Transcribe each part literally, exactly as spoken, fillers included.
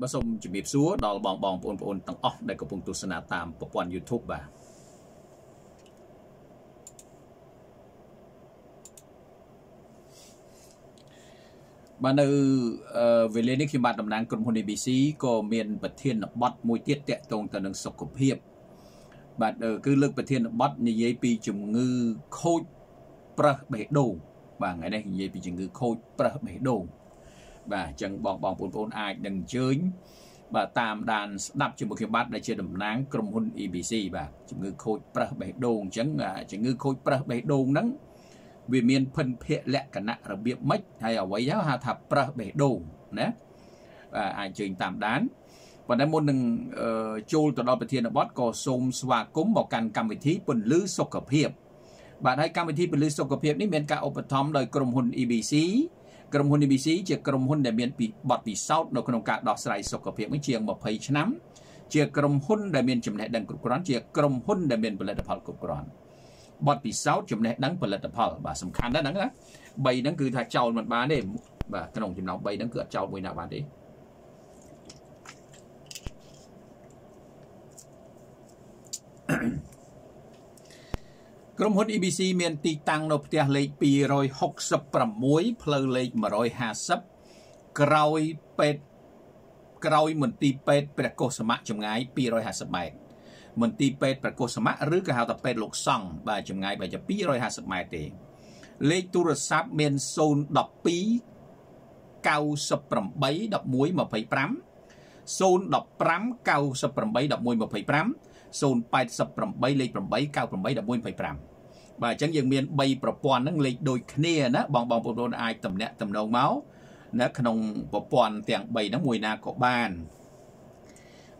Bà xong chụp bịp xuống đó là bóng bóng bóng bóng tăng off để có bóng tu sân tam bộ quan YouTube bà. Bà nữ về lên khi bạn đầm nán cùng hồn e bê xê có miền bật thiên bọt mùi tiết tệ tông tầng nâng sọc cụp hiệp. Bạn cứ lực bật thiên bọt như giấy pi chùm ngư khôi prơ bể đồ. Bà ngày nay giấy pi chùm ngư khôi prơ bể đồ. Bà chẳng bóng bóng bốn bốn ai đừng chơi. Bà tạm đàn đập chùm một khi bạn đã chơi đầm nán cùng hồn e bê xê bà chùm ngư khôi prơ bể đồ. Chẳng ngư khôi prơ bể đồ nắng vì miền phân phê lẹ cả nạ là biếp mách hay ở quấy giáo hà thập pra bể đồ nè và ai chơi tạm đán và đã môn đừng chôn tỏ đo bởi thiên ở bót có xôn xoa cúng bảo cành cam vị thí bình lư sọc hợp hiệp bạn hãy cam vị thí bình lư sọc hợp hiệp nếu miền ca ổ bật thóm đời cồm hôn e bê xê cồm hôn e bê xê chìa cồm hôn để miền bị bọt vì sau đó cồm cả đọc sài sọc hợp hiệp mới chiêng một phây chân nắm chìa cồm hôn để miền chùm lệ đằng cục rón chìa cồm hôn để miền bọt bị sáu chấm này đắng phần là tập hợp và sầm khăn đó đắng đó bầy đắng cứ thà trầu mặt bán để và cái đồng chấm nào bầy đắng cửa trầu buổi nào bán điក្រុមហ៊ុន e bê xê មាន ទី តាំង នៅ ផ្ទះ លេខ two sixty-six ផ្លូវ លេខ one fifty ក្រោយ ពេទ្យ ក្រោយ មន្ទីរ ពេទ្យ ព្រះកុសលមៈ ចម្ងាយ two hundred fifty ម៉ែត្រ mình ti pet và cô sắm mát rứa cái hào tập pet lục xăng và chừng ngày bà chập pí rồi hai sập mai tề lấy tua sáp men son đập pí cao sập bầm bấy đập muối mà phải prám son đập prám cao sập bầm bấy đập muối mà phải prám son bay sập bầm bấy lấy bầm bấy cao bầm bấy đập muối phải prám và chẳng dừng miền bay bờ pòn nâng lấy đôi kia nữa bòng bòng bồn bồn ai tầm nẹt tầm đầu máu nữa khăn bờ pòn tiền bay nó mùi na cọ bàn.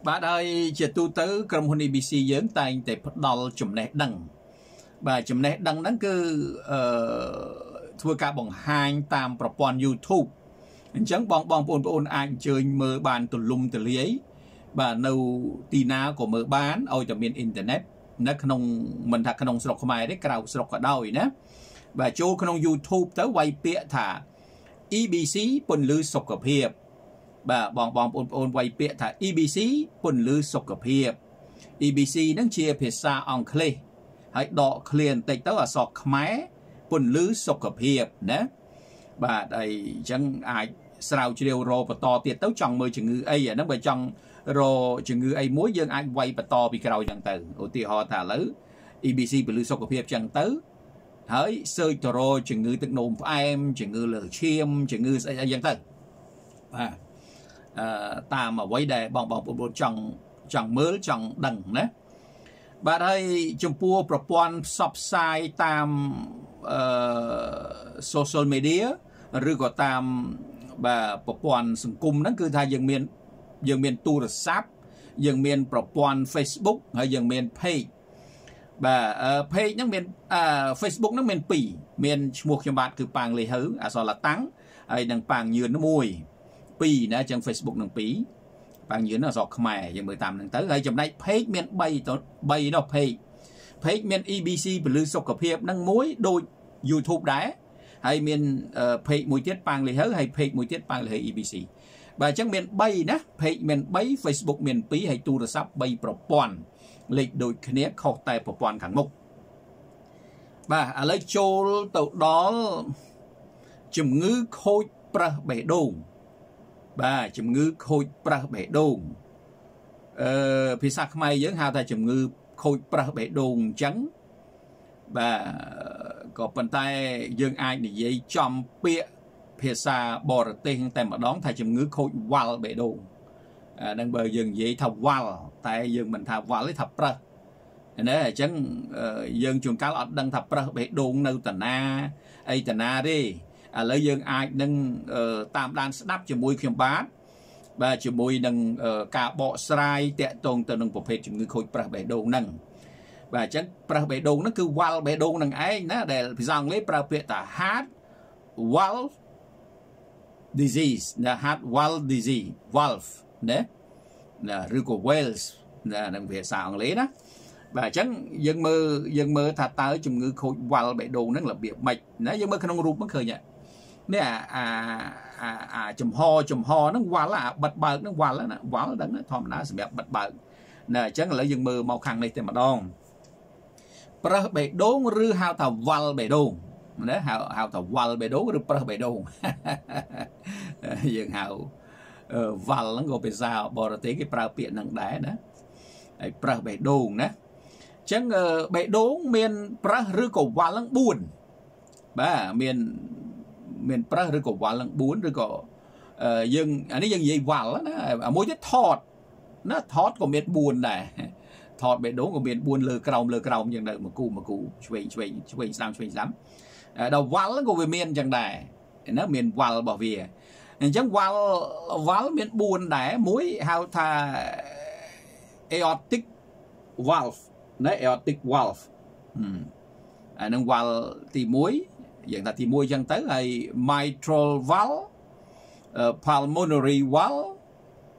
Bà đây chỉ tu tới trong hôn e bê xê dưỡng tay để bắt đầu chùm nét đăng. Bà chùm nét đăng nắng cứ uh, thua cả bằng hai tam bà bọn YouTube. Chẳng bọn bọn bọn bọn anh chơi mơ bàn từ lùm từ lý. Bà nâu tì ná của mơ bán ôi tầm miền Internet. Nó khả nông, mình thật khả nông sọc mai đấy, khả nông sọc ở đôi ná. Bà chú khả nông YouTube tới quay bịa thả e bê xê bồn lưu sọc hợp hiệp. Bà bọn bọn bọn bọn quay bịa thả e bê xê bồn lưu sọc hợp hiệp. e bê xê nâng chia phía xa ong khli. Hãy đọ khliền tạch tớ ở sọc khmé bồn lưu sọc hợp hiệp. Bà đây chẳng ai srao chì đều rô và to tiệt tớ chồng mơ chừng ngư ấy. Nâng bởi chồng rô chừng ngư ấy mối dương ai quay và to bì kè rau chẳng tử. Ủa tì hò thả lứ e bê xê bồn lưu sọc hợp hiệp chẳng tử. Hãy sơi tờ rô chừng ngư tức nồm phá em chừng ngư lửa chiêm chừng ngư chẳng tử. Bà ta mà quay đề bóng bóng bóng chẳng chẳng mớ chẳng đằng nế bà đây chung pua bà bọn sắp sai tam social media rư có tam bà bọn sừng cung nắng cư thai dường miền dường miền tu rực sáp dường miền bà bọn Facebook hay dường miền page bà page nắng miền Facebook nắng miền pì miền một chùm bạc cư Pang Leehouv à so là tắng ai đang Pang nhường nó mùi Pi nè trên Facebook nâng Pi bạn dưới nó giọt mè trên mười tám nâng tới hay trong đây page men bay tốt bay nó page page men e bê xê blue sọc cặp hiệp nâng muối đôi YouTube đá hay men page mùi tiết Pang Leehouv hay page mùi tiết Pang Leehouv e bê xê và chẳng men bay nè page men bay Facebook men Pi hay tu sắp bay propon lịch đôi khné khâu tay propon khẳng mục và lấy trôi tàu đó chùm ngư khôi pra bể đồ bà chùm ngư khôi pra bể đồn ờ, phía xa khmai dưỡng hào ta chùm ngư khôi pra bể đồn trắng bà có phần tay dương ai để dây chom pịa phía xa bò rửa tên tay mà đón thay chùm ngư khôi wal bể đồn à, đang bờ dương dây thà wal tay dương mình thà wal lấy thà pra nếu là chẳng uh, dương chùm cá lọt đang thà pra bể đồn nâu tà na ây tà na đi à, lấy dương ai nâng uh, tam đan đắp cho mùi khiêm bát và cho mùi nâng uh, cả bọ srai tệ tồn từ nâng bộ phê cho người khôi pra bể đồ nâng và chắc pra bể đồ nó cứ wal bể đồ nâng ấy nó để dòng lấy pra bể ta hát wal disease là hát wal disease wolf đấy là rưu của Wales là nâng về sao lấy đó và chẳng dân mơ dân mơ thà ta ở chùm ngư khôi wal bể đồ nâng là bị mạch nó dân mơ khăn ông rụp mất khởi nhạc. nè à à à chùm ho chùm ho nó qua là bật bật nó qua là nó quả là đấng thòm ná sẹp bật bật nè chớ là dừng mưa màu khăn này thì mà đong prơ bệ đốn rư hào thảo vall bệ đốn đó hào hào thảo vall bệ đốn rư prơ bệ đốn dừng hào vall nó gọi bệ sao bỏ ra tí cái prơ biển nặng đá đó ấy prơ bệ đốn đó chớ bệ đốn miền prơ rư cổ vall lăng buồn ba miền miền prơ rư cổ vall lăng buồn rư cổ dừng anh ấy dừng gì vall đó mỗi cái thọt nó thọt của miền buồn này thọt bệ đốn của miền buồn lừa còng lừa còng chẳng đợi một cụ một cụ chuy chuy chuy sao chuy lắm đầu vál của về miền chẳng đài nó miền vál bảo về chẳng vál vál miền buồn đài muối hào thà aortic valve đấy aortic valve nâng vál thì muối dạng là thì muối chẳng tới là mitral valve uh, pulmonary valve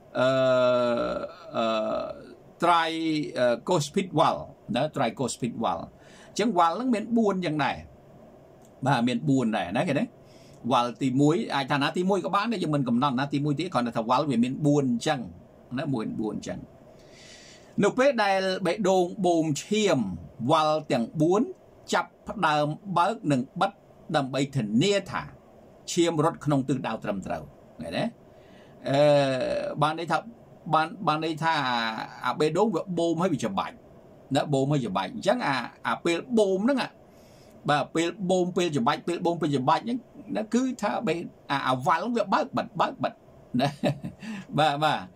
uh, uh, tricuspid valve đó tricuspid valve chẳng valve nó miền buồn chẳng này bà miền buồn này đấy cái đấy valve tí muối ai thà ná tí muối các bạn đấy cho mình cầm non ná tí muối tí còn là thà valve về miền buồn chẳng nó buồn buồn chẳng nộp phép đài bệ đồn bồn chiêm valve tiếng buồn chập đầm bớt nâng bắt đầm bay thỉnh nia thả chiêm rốt không từ đào trầm trầu này đấy ờ, bạn đấy thật bạn bạn đây tha à bê đốn vợ bôm hay bị chậm bệnh đã bôm hay chậm bệnh chắc à à bê bôm đó à bà bê bôm bê chậm bệnh bê bôm bê chậm bệnh nó cứ tha bê à à vài lúc vợ bớt bệnh bớt bệnh bà bà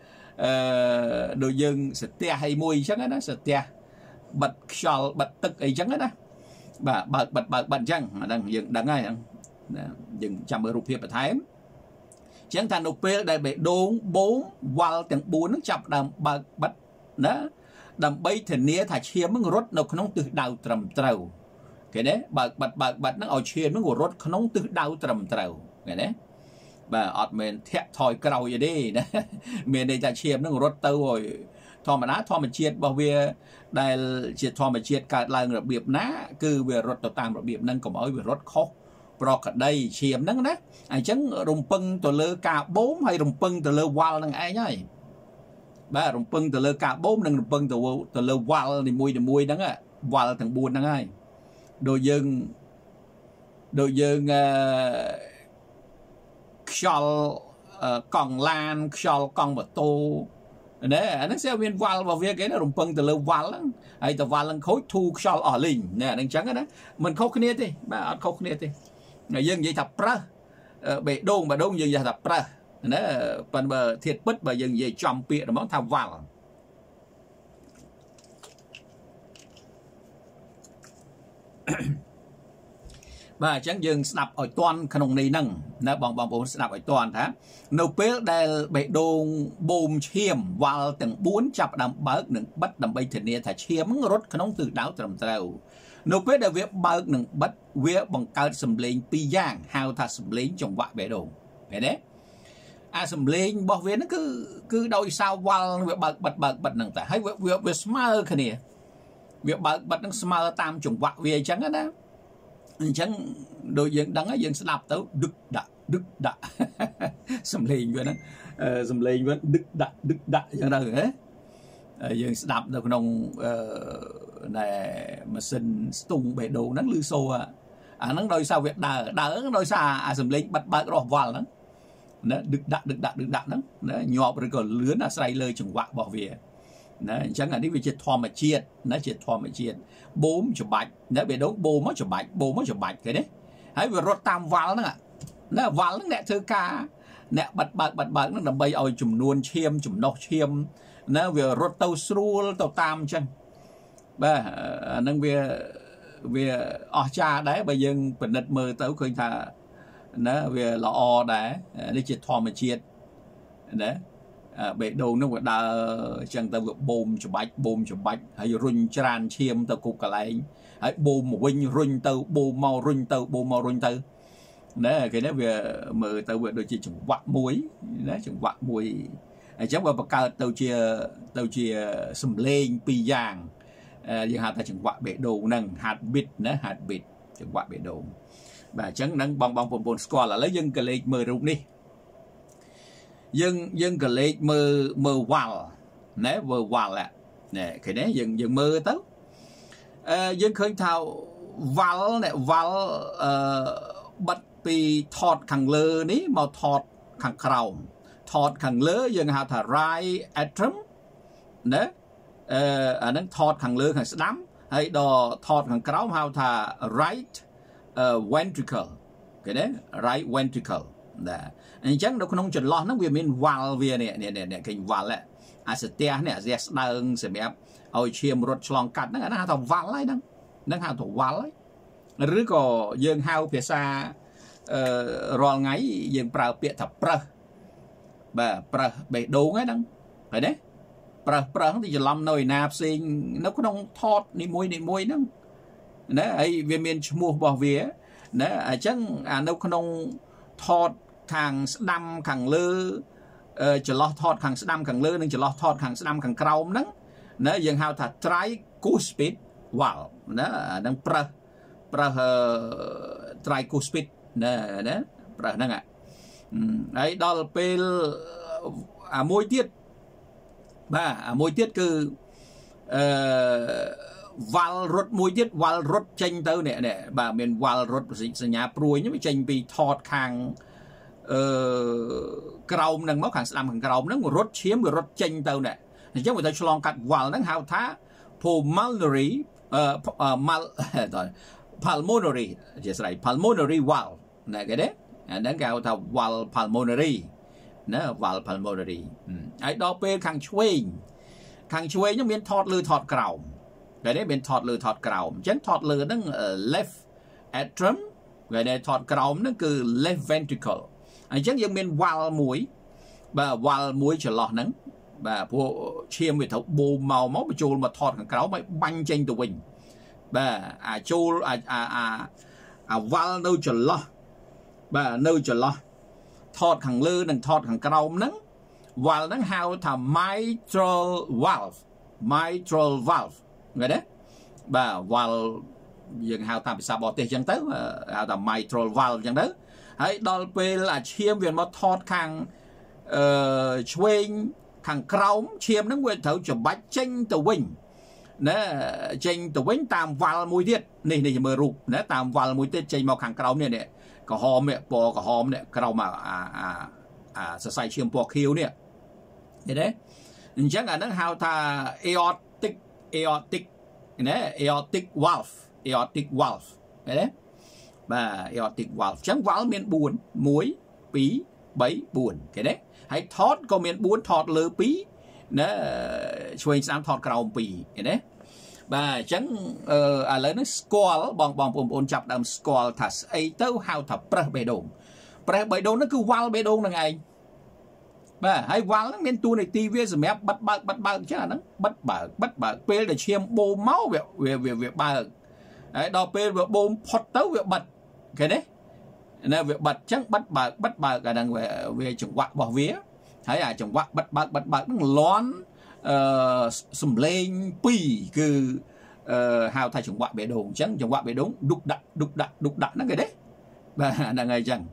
đồ dân stia hay mùi chắc đó stia bật sờ bật tức ấy chắc đó bà bật bật bật bệnh chăng đang dừng đang ngay dừng chậm ở ruột phiệt bà thái chẳng thành nộp phê đại bệ đốn bốn vào tiếng bốn nó chập đầm bật bật đó đầm bay thỉnh nia thả chiêm nó rốt nó không từ đầu trầm trầu cái đấy bật bật bật bật nó ở chiêm nó ngồi rốt không từ đầu trầm trầu cái đấy và ọt mình thẹt thòi cầu vậy đi miền đây thả chiêm nó ngồi rốt tâu rồi thò mà ná thò mà chiết bảo về đại chiết thò mà chiết cả là người biệp ná cứ về rốt tàu tam rồi biệp nâng cũng ở về rốt khó bỏ cả đây chiếm nắng đấy anh chấn rồng pưng từ lơ cà bốn hay rồng pưng từ lơ wall năng ai nhá ba rồng pưng từ lơ cà bốn năng rồng pưng từ từ lơ wall thì mui thì mui đắng á wall thằng buồn đắng ai đồ dưng đồ dưng xol còn lan xol còn vật tô đấy anh sẽ viên wall vào việc cái nó rồng pưng từ lơ wall lắm hay từ wall lăng khối thu xol ở lình nè đang trắng đấy mình khâu kia đi ba khâu kia đi dân vậy thập prơ bệ đôn mà đôn dân vậy thập prơ nó phần bờ thiệt bứt mà dân vậy chòm pịa món thao vào và chẳng dân đập ở toàn khăn này nâng nó bằng bằng bốn đập ở toàn thá nấu bếp đè bệ đôn bồm chiêm vào từng bốn chập đầm bớt đừng bắt đầm bay thịt nè thả chiếm rốt khăn từ đáo trầm trầu nộp phép đại việc bớt nâng bắt việc bằng cao sầm lên pi giang hào thà sầm lên trong vại bể đồ vậy đấy à sầm lên bảo vệ nó cứ cứ đôi sao quăng việc bật bật bật bật nâng tại hay việc việc việc smart cái này việc bật bật nâng smart tam trong vại về chẳng đó đó chẳng đội dân đắng ấy dân sẽ đạp tới đức đã đức đã sầm lên vậy đó sầm lên vậy đức đã đức đã chẳng đâu hết dân sẽ đạp được nông này mà xin tung bể đồ nắng lưu xô à à nắng đôi sao việc đờ đỡ đôi xa à sầm lên bật bật đỏ vào lắm nó được đặt được đặt được đặt lắm nó nhọp rồi còn lướn là say lơi chừng quạ bỏ về nó chẳng là đi về chết thò mà chiết nó chết thò mà chiết bốn chục bạch nó bể đấu bố mới chục bạch bố mới chục bạch cái đấy hãy vừa rót tam vào nó à nó vào nó nè thưa ca nè bật bật bật bật nó là bay ôi chùm luôn chiêm chùm nóc chiêm nó vừa rót tàu srul tàu tam chân bà nâng về về ở cha đấy bây giờ bình đất mơ tới khuyên thà nó về lọ o đấy đi chết thò mà chết đấy bể đồ nó gọi là chẳng tao gọi bồm cho bạch bồm cho bạch hay run tràn chiêm tao cục cả lại hãy bồm một quanh run tao bồm màu run tao bồm màu run tao đấy cái đấy về mơ tao gọi đôi chỉ chẳng quạt muối đấy chẳng quạt muối chắc vào bậc cao tao chia tao chia sầm lên pi giang dân hạt ta chẳng quạ bể đồ nâng hạt bịt nữa hạt bịt chẳng quạ bể đồ và chẳng nâng bong bong bồn bồn score là lấy dân cờ lệ mờ rụng đi dân dân cờ lệ mờ mờ vào né vừa vào là nè cái đấy dân dân mơ tới à, dân khơi thao vào nè vào uh, bật vì thọt khẳng lơ ní màu thọt khẳng khẩu thọt khẳng lơ dân hạ thả rai át trấm đấy ở nâng thọt khẳng lơ khẳng đám hay đò thọt khẳng khẩu hào thả right uh, ventricle cái đấy right ventricle nè anh chắc đâu có nông chuẩn lo nó về mình vào về nè nè nè nè cái vào lại acetia nè yes đang xem em ao chiêm rốt slong cắt nó hạ thọ vào lại đang đang hạ thọ vào lại rứa có dân hào phía xa rồi ngay dân prao biệt thập prơ bà prơ bể đồ ngay đăng phải đấy prơ prơ thì giờ làm nồi nạp sinh nó có đông thọt đi môi đi môi đăng đấy ấy về miền mua bảo vía đấy chẳng à nó có đông thọt thằng đâm thằng lư chờ lo thọt thằng đâm thằng lư nên chờ lo thọt thằng đâm thằng cào đăng đấy dân hào thật trái cú speed wow đấy đang prơ prơ trái cú speed nè nè, rồi nè đấy đó là pel à môi tiết ba à, môi tiết cứ vào rốt môi tiết vào rốt tranh tới nè nè bà miền vào rốt sinh nhà pruôi nhá bị tranh bị thọt hàng cầu nâng máu hàng làm hàng cầu nâng rốt chiếm rồi rốt tranh tới nè chắc người ta chọn cắt vào nâng hào thá pulmonary mal pulmonary chỉ sai pulmonary valve nè cái đấy đang gọi là valve pulmonary nè valve pulmonary ấy đó bên khang chuối khang chuối nhưng biến thọt lư thọt cầu cái đấy biến thọt lư thọt cầu chén thọt lư nó left atrum cái đấy thọt cầu nó cứ left ventricle ấy chén nhưng biến valve mũi và valve mũi trở lọt nắng và bộ chiêm về thấu bù màu máu bị trôi mà thọt khang cầu mày banh trên tụi mình bà à chô à à à à vào đâu chờ lo bà đâu chờ lo thọt thằng lư đừng thọt thằng cầu nắng vào nắng hao thầm mitral valve mitral valve người đấy bà vào dừng hao thầm sao bỏ tiền chẳng tới hao thầm mitral valve chẳng tới ấy đó là chiêm viên mà thọt thằng swing thằng cầu chiêm nó nguyên thấu chụp bách tranh tàu quỳnh nè tranh tụi bánh tam vào mùi tiết này này mờ rụp nè tam vào mùi tiết tranh màu khẳng cầu này nè có hòm nè bò có hòm nè cầu mà à à à sơ sai chiêm bò khiếu nè thế đấy chắc là nó hao tha aortic aortic nè aortic valve aortic valve thế đấy và aortic valve chẳng vào miền buồn muối pí bấy buồn cái đấy hãy thót có miền buồn thọt lơ pí nè chuyên sáng thọt cầu pì cái đấy và chẳng à lấy nó score bằng bằng bồn bồn chập đầm score thật ấy tao hao thập bảy bảy đồn bảy bảy đồn nó cứ vào bảy đồn là ngày và hay vào nó nên tu này tivi rồi mép bắt bạc bắt bạc chứ là nó bắt bạc bắt bạc pê để chiêm bô máu về về về về bạc đấy đo pê về bồn phật tấu về bật cái đấy nè việc bật chẳng bắt bạc bắt bạc cả đang về về chủng quạ bỏ vía thấy à chồng quạ bật bật bật bật nó lón sùm lên pì cứ hào thay chồng quạ bể đồn chẳng chồng quạ bể đống đục đặn đục đặn đục đặn nó cái đấy và là ngày chẳng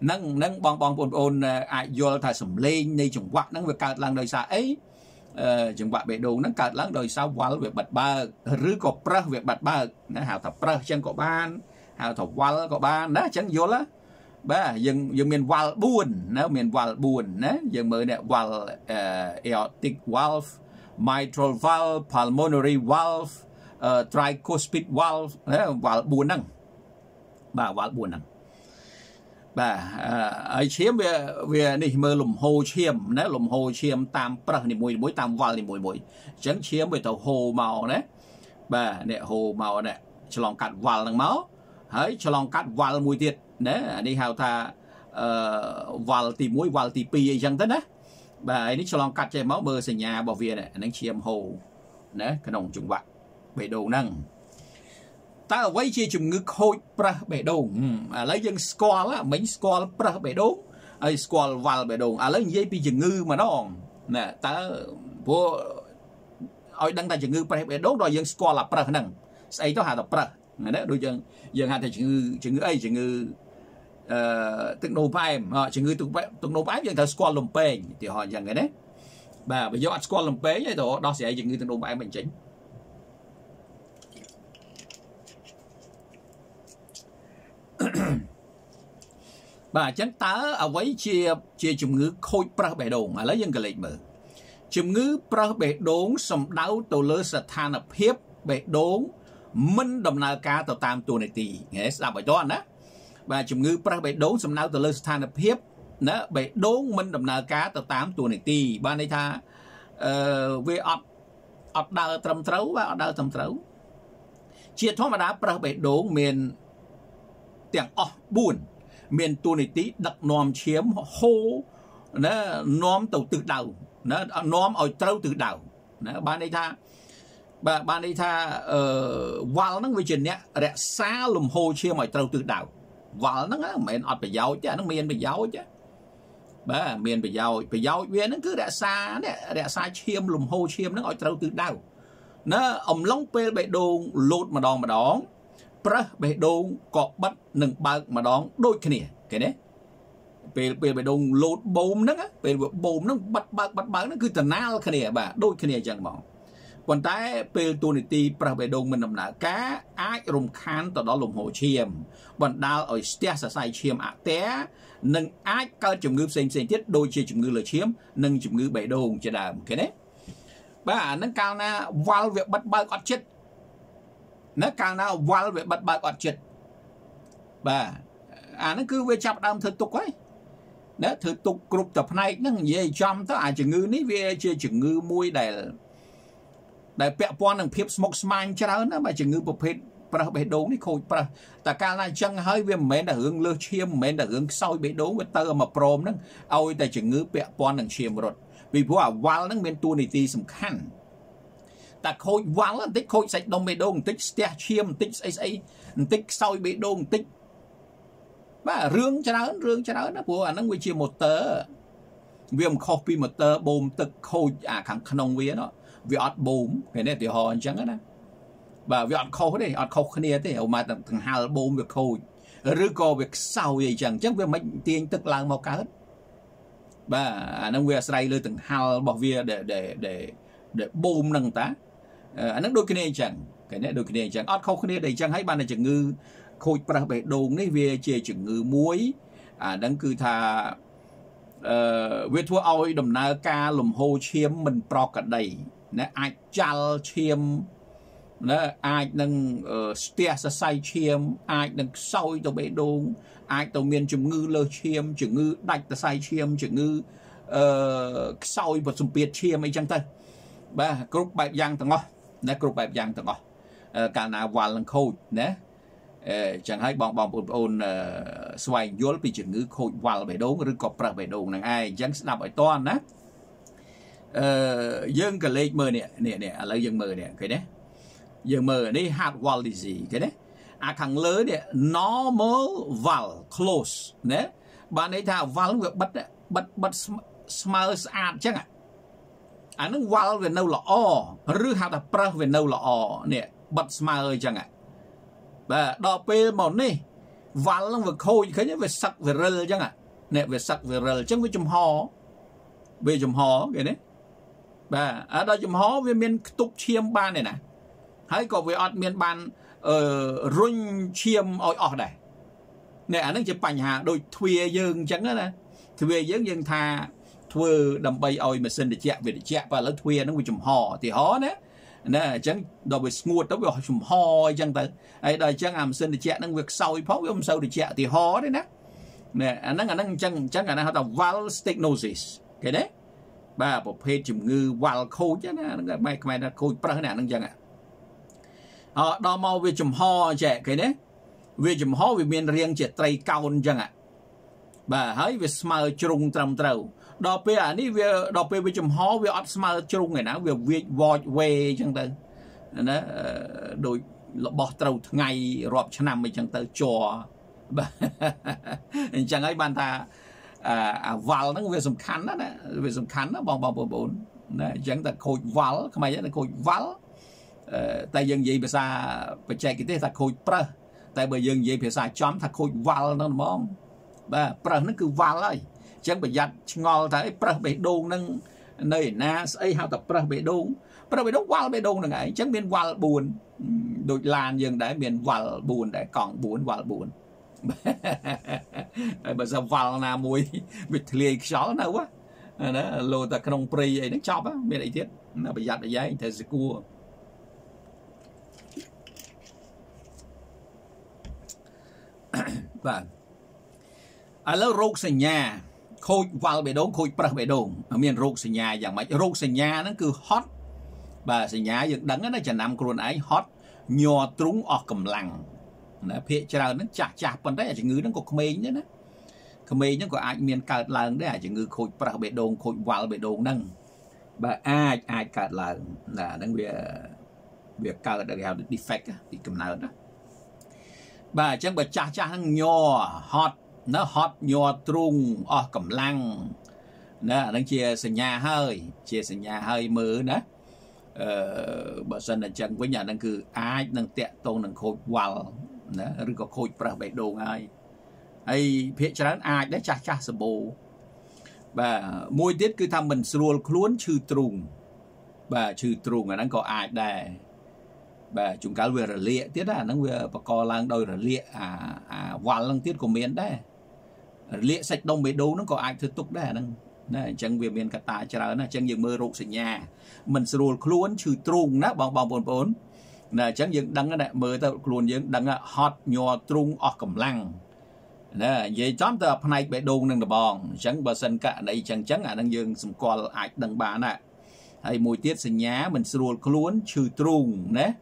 nâng nâng bong bong bồn ồn ai vô thay sùm lên đi chồng quạ nâng về cạt làng đời xa ấy chồng quạ bể đồn nó cạt làng đời sau qua về bật bạc rứ có pra về bật bạc nó hào thập pra chẳng có ban hào thập qua có ban đó chẳng vô lá bà dân dân miền vào buồn nó miền vào buồn nè dân mới nè vào aortic valve mitral valve pulmonary valve uh, tricuspid valve vào buồn năng bà vào buồn năng bà ấy chiếm về về này mơ lùm hồ chiêm nè lùm hồ chiêm tam prơ này mùi mùi tam vào này mùi mùi chấn chiếm về tàu hồ màu nè bà nè hồ màu nè cho lòng cắt vào năng máu hãy cho lòng cắt vào mùi tiệt nè đi hào tha vào tì muối vào tì pì chẳng thế nè bà ấy đi cho lòng cắt chạy máu bơ sành nhà bảo việt này anh chiêm hồ nè cái đồng trùng bạc bể đầu năng ta quay chia chùm ngực hội pra bể đầu à lấy dân score á bánh score pra bể đầu ấy score vào bể đầu à lấy dây pi chừng ngư mà nó nè ta vô ơi đăng ta chừng ngư pra bể đầu đòi dân score là pra năng ấy đó hà tập pra đó đôi chân giờ hạt thì chừng chừng ấy chừng tức nô bay họ chừng người tụng nô bay giờ thằng squad lồng peng thì họ rằng cái đấy bà bây giờ squad lồng peng này đó đó sẽ chừng người tụng nô bay mình chỉnh bà chấn tá ở với chia chia chừng người khôi pra bể đồn à lấy dân cái lệnh mở chừng người pra bể đốn sầm đau tàu lơ sạt than ở hiếp bể đốn mình đồng nào cá tàu tam tuần này tì nghe sao bài toán đó và chừng ngư pra bể đốn sầm não tàu lơ sạt hiếp nữa bể đốn mình đồng nào cá tàu tam tuần này tì ban đây tha về ọt ọt đào trầm trấu và ọt đào trầm trấu chia thoát mà đá pra bể đốn miền tiếng ọt buồn miền tuần này tì đặc nòm chiếm hô nữa nòm tàu tự đầu nữa nòm ở trâu tự đầu nữa ban đây tha bà ban đây tha vào nó với chuyện nhé rẽ xa lùm hồ chia mọi trâu tự đảo vào nó mình ọt phải giàu chứ nó miền phải giàu chứ bà miền phải giàu phải giàu viên nó cứ rẽ xa rẽ xa chiêm lùm hồ chiêm nó gọi trâu tự đảo nó ông long pê bệ đồn lột mà đòn mà đón pra bệ đồn cọp bắt nừng bạc mà đón đôi cái này cái đấy bệ bệ bệ đồn lột bồm nó bệ bồm nó bắt bạc bắt bạc nó cứ tần nao cái này bà đôi cái này chẳng mỏng còn tại về tu nị ti pra về đông mình nằm nã cá ai rồng khăn tờ đó lồng hồ chiêm còn đào ở stia sa sai chiêm ạ té nâng ai cơ chủng ngư xem xem tiết đôi chia chủng ngư là chiếm nâng chủng ngư bảy đông chia đàm cái đấy bà nâng cao na vào việc bắt bạc ọt chết nâng cao na vào việc bắt bạc ọt chết bà à nó cứ về chập đam thực tục ấy đó thực tục group tập này nó về chăm tới ai chủng ngư ní về chia chủng ngư mui đầy đại bẹp quan đằng phép smoke smile chả nữa mà chỉ ngư bộc phết pra bể đốn đi khôi pra, ta ca là chân hơi viêm mến là hướng lơ chiêm mến là hướng soi bể đốn với tơ mà prom nưng, ôi ta chỉ ngư bẹp quan đằng chiêm rồi, vì vua vào nưng bên tu này thì sầm khăn, ta khôi vào là tích khôi sạch đông bể đốn tích stia chiêm tích ấy ấy tích soi bể đốn tích, mà rương chả nữa rương chả nữa vua nưng với chiêm một tơ, viêm copy một tơ bồm tơ khôi à khẳng khăn vía đó. Vì ọt bồm, cái này thì họ chẳng á đó. Và vì ọt khô đấy, ọt khô khăn thì họ mà thằng hào bồm việc khô. Rứ có việc sau vậy chẳng chắc với mấy tiếng tức làng màu cá hết. Và nâng về sài lưu thằng hào bỏ về để để để để bồm nâng ta. Anh nâng đôi cái này chẳng, cái này đôi cái này chẳng. ọt khô khăn đấy chẳng hãy ban là chẳng ngư khôi bà bệ đồn này về chê chẳng ngư muối. À nâng cứ thà về thua oi đầm na ca lùm hô chiếm mình pro cả đầy. Nè ai chal chiêm nè ai nâng stia sa sai chiêm ai nâng soi tàu bể đồn ai tàu miền chủng ngư lơ chiêm chủng ngư đạch ta sai chiêm chủng ngư soi vật sùng biệt chiêm ấy chẳng ta ba group bảy giang thằng ngõ nè group bảy giang thằng ngõ cả nào vào lần khôi nè chẳng hay bọn bọn ôn ôn xoay nhốn vì chủng ngư khôi vào bể đồn rồi cọp ra bể đồn này ai chẳng đạp ở toan nè dân cái lệ mờ nè nè nè lấy dân mờ nè cái đấy dân mờ đấy hard wall là gì cái đấy à thằng lớn nè normal wall close nè bạn ấy thà wall việc bật bật bật small sạt chứ à anh nói wall về nâu là o rứ hạt tập pra về nâu là o nè bật small chứ à và đo p màu này wall về khôi cái nhớ về sắc về rel chứ à nè về sắc về rel chứ với chùm ho về chùm ho cái đấy bà ở đó chùm hó với miền tục chiêm ban này nè hãy có với ọt miền ban rung chiêm ôi ọt này nè anh đang chụp ảnh hà đôi thuê dương chẳng đó nè thuê dương dương tha thuê đầm bay ôi mà xin để chẹt về để chẹt và lấy thuê nó với chùm hò thì hó đấy nè chẳng đòi với nguột đó với chùm hò chẳng tới ấy đòi chẳng làm xin để chẹt năng việc sau pháo với ông sau để chẹt thì hó đấy nè nè anh đang anh đang chẳng chẳng anh đang học tập vowel stenosis cái đấy bà bộ phê chùm ngư vào khô chứ nó mày mày nó khô pra nè nó chẳng ạ họ đo mau về chùm ho trẻ cái đấy về chùm ho về miền riêng trẻ tây cao chẳng ạ bà hãy về smile trung trầm trầu đo phê à ní về đo phê về chùm ho về ớt smile trung này nó về việt void way chẳng tới nó đôi bỏ trầu ngày rộp cho năm mình chẳng tới chùa bà chẳng ấy bàn ta vào nó về sầm khán đó về sầm khán đó bong bong bồn bồn chẳng ta khôi vál không ai vậy là khôi vál tại dân gì bây xa phải chạy cái thế là khôi prơ tại bởi dân gì phải xa chóm thật khôi vào nó mong và prơ nó cứ vào lại chẳng bởi giặt ngồi thấy prơ bị đôn nâng nơi na ấy hao tập prơ bị đôn prơ bị đôn vào bị đôn là ngày chẳng miền vào buồn đột làn dân đấy miền vào buồn để còn buồn vào buồn bây giờ vào là mùi bị liền xóa nào quá đó lô ta không pri ấy nó chóp á miền ấy tiết nó bị giặt ở giấy thì sẽ cua và à lâu rốt sinh nhà khôi vào bể đốn khôi bật bể đốn miền rốt sinh nhà dạng mấy rốt sinh nhà nó cứ hot và sinh nhà dựng đắng nó chả nằm cồn ấy hot nhò trúng ở cầm lằng nó phê chờ nó chả chả phần đấy chỉ ngứa nó có mềm nữa mềm nó có ai miền cạt lằng đấy chỉ ngứa khôi bật bể đốn khôi vào bể đốn nâng và ai ai cạt lằng là đang việc việc cạt được hào defect thì cầm nào đó bà chẳng bà cha cha thằng nhỏ hot nó hot nhỏ trung ở cầm lăng nó đang chia sẻ nhà hơi chia sẻ nhà hơi mớ đó bà dân là chẳng với nhà đang cứ ai đang tẹt tôn đang khôi vào nó rồi có khôi bờ bể đồ ngay ấy phía cho ai đấy cha cha sờ bồ bà môi tiết cứ thăm mình sờ luôn trừ trung bà trừ trung là đang có ai đây bà chúng cá về lịa tiết à nó về bà co lang đôi rồi lịa à à vào lang tiết của miền đấy lịa sạch đông bể đâu nó có ai thứ tục đấy năng này chẳng về miền cả ta chờ nó chẳng dừng mơ rụng sạch nhà mình sờ luôn trừ trung đó bằng bằng bốn bốn là chẳng dừng đăng cái này mơ tao luôn dừng đăng là hot nhò trung ở cầm lăng nè vậy chấm tờ này bể đâu năng là bòn chẳng bà sân cả này chẳng chẳng à năng dừng sầm co ai đăng bà nè hay mùi tiết sạch nhà mình sờ luôn trừ trung nè